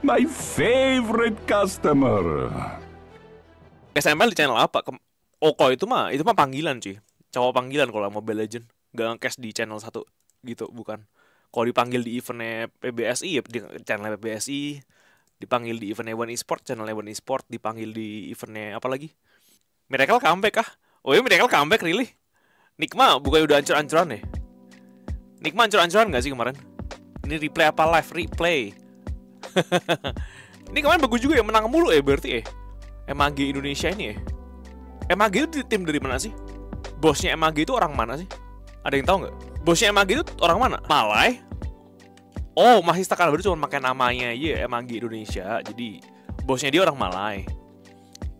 My favorite customer. SML di channel apa? Oko itu mah panggilan cuy. Cowok panggilan kalau Mobile Legend. Gak nge-cash di channel 1 gitu, bukan. Kalau dipanggil di eventnya PBSI, ya di channel PBSI. Dipanggil di eventnya One Esports, channel One Esports. Dipanggil di eventnya apa lagi? Miracle comeback kah? Oh iya, Miracle comeback really? Nikma bukannya udah hancur-hancuran ya? Nikma hancur-hancuran gak sih kemarin? Ini replay apa live? Replay. Ini kemarin bagus juga ya, menang mulu ya berarti ya. MAG Indonesia ini ya. MAG itu tim dari mana sih? Bosnya MAG itu orang mana sih? Ada yang tahu nggak? Bosnya MAG itu orang mana? Malay? Oh, masih sekarang baru cuma pakai namanya aja MAG Indonesia. Jadi bosnya dia orang Malay.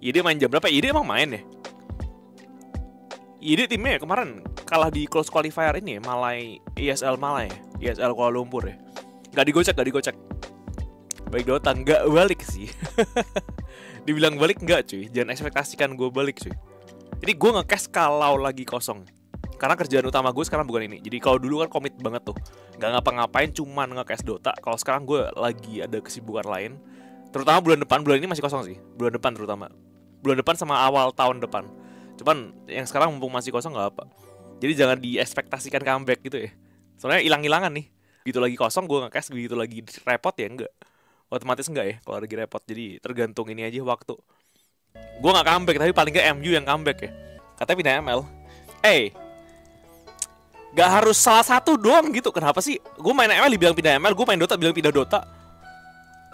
Ya dia main jam berapa? Ya dia emang main ya? Ya dia timnya ya, kemarin kalah di close qualifier ini ya, Malay, ESL Malay, ESL Kuala Lumpur ya. Gak digocek. Baik Dota, nggak balik sih. Dibilang balik nggak cuy, jangan ekspektasikan gue balik cuy. Jadi gue nge-cash kalau lagi kosong. Karena kerjaan utama gue sekarang bukan ini. Jadi kalau dulu kan komit banget tuh, nggak ngapa-ngapain, cuman nge-cash Dota. Kalau sekarang gue lagi ada kesibukan lain. Terutama bulan depan, bulan ini masih kosong sih. Bulan depan terutama. Bulan depan sama awal tahun depan. Cuman yang sekarang mumpung masih kosong nggak apa. Jadi jangan diekspektasikan comeback gitu ya. Soalnya hilang-hilangan nih. Gitu lagi kosong gue nge-cash, gitu lagi repot ya enggak. Otomatis enggak ya kalau lagi repot, jadi tergantung ini aja waktu. Gue nggak comeback, tapi paling nggak MU yang comeback ya. Katanya pindah ML. Gak harus salah satu doang gitu. Kenapa sih? Gue main ML dibilang pindah ML, gue main Dota bilang pindah Dota.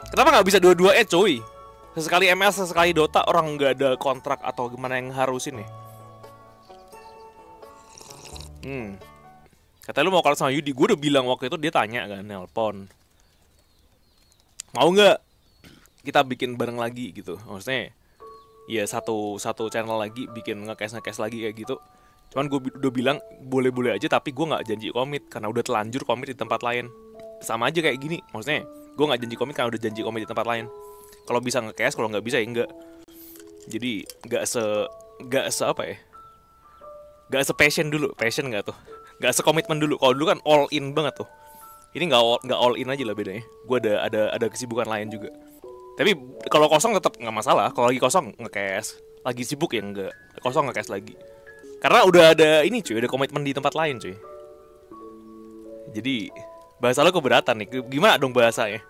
Kenapa nggak bisa dua-duanya coy? Sesekali ML, sesekali Dota, orang nggak ada kontrak atau gimana yang harusin ya. Katanya lu mau kalah sama Yudi. Gue udah bilang waktu itu, dia tanya kan, nelpon. Mau nggak kita bikin bareng lagi gitu, maksudnya ya satu channel lagi bikin nge-cash lagi kayak gitu. Cuman gue udah bilang boleh-boleh aja, tapi gue nggak janji komit karena udah telanjur komit di tempat lain. Sama aja kayak gini, maksudnya gue nggak janji komit karena udah janji komit di tempat lain. Kalau bisa nge-cash, kalau nggak bisa ya enggak. Jadi nggak se apa ya, nggak se passion dulu, passion nggak tuh, nggak se komitmen dulu. Kalau dulu kan all in banget tuh. Ini nggak all in aja lah bedanya. Gue ada kesibukan lain juga. Tapi kalau kosong tetap nggak masalah. Kalau lagi kosong nge-cash, lagi sibuk ya nggak, kosong nge-cash lagi. Karena udah ada ini cuy, ada komitmen di tempat lain cuy. Jadi bahasa lo keberatan nih. Gimana dong bahasanya?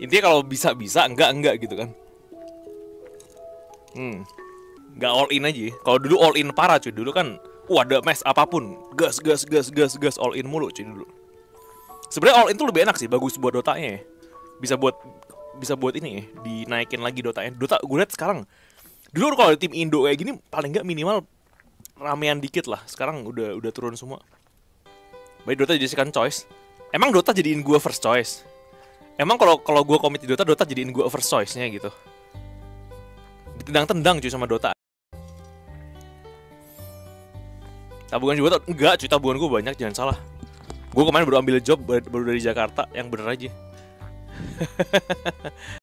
Intinya kalau bisa enggak gitu kan. Nggak all in aja. Kalau dulu all in parah cuy. Dulu kan ada mes apapun, gas all in mulu cuy dulu. Sebenarnya all in tuh lebih enak sih, bagus buat Dotanya ya. Bisa buat ini ya, dinaikin lagi Dotanya. Dota gue liat sekarang, dulu kalau tim Indo kayak gini paling nggak minimal ramean dikit lah. Sekarang udah turun semua. Baik Dota jadi second choice. Emang Dota jadiin gue first choice. Emang kalau gue komit di Dota jadiin gue first choice-nya gitu. Ditendang-tendang cuy sama Dota. Tabungan juga tuh enggak cuy, tabungan gue banyak, jangan salah. Gue kemarin baru ambil job, baru dari Jakarta, yang bener aja.